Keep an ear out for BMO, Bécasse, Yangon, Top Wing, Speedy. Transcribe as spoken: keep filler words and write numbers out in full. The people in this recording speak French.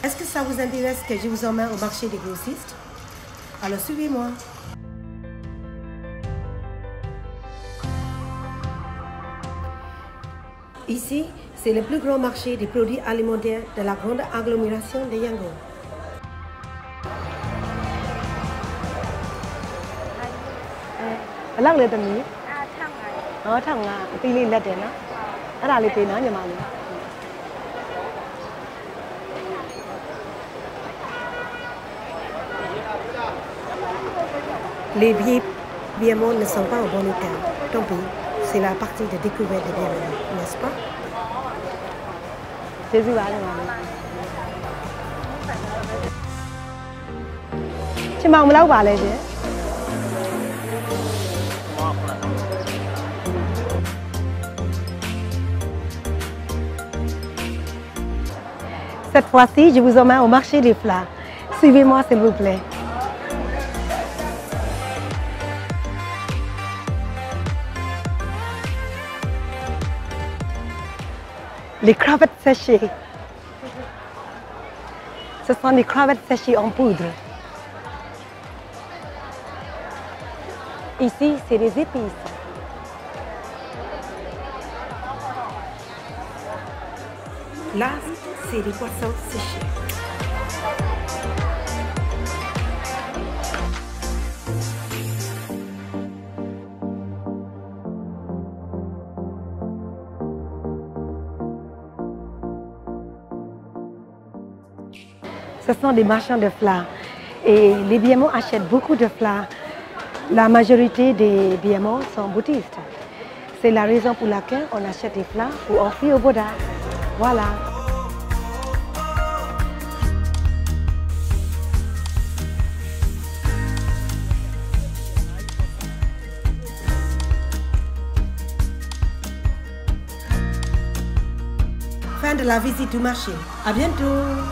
Est-ce que ça vous intéresse que je vous emmène au marché des grossistes? Alors suivez-moi. Ici, c'est le plus grand marché des produits alimentaires de la grande agglomération de Yangon. Alors, les amis, ah, tang, ah, pili, là, t'es là. Alors, les pénins, les mamies. Les billets B M O ne sont pas au bon état. Tant pis, c'est la partie de découverte de B M O, n'est-ce pas? C'est du mal, maman. Tu m'as emmené où aller? Cette fois-ci, je vous emmène au marché des fleurs. Suivez-moi, s'il vous plaît. Les crevettes séchées. Ce sont des crevettes séchées en poudre. Ici, c'est des épices. Là, c'est des poissons séchés. Ce sont des marchands de fleurs et les B M O achètent beaucoup de fleurs. La majorité des B M O sont bouddhistes. C'est la raison pour laquelle on achète des fleurs pour offrir au Bouddha. Voilà. Fin de la visite du marché. À bientôt.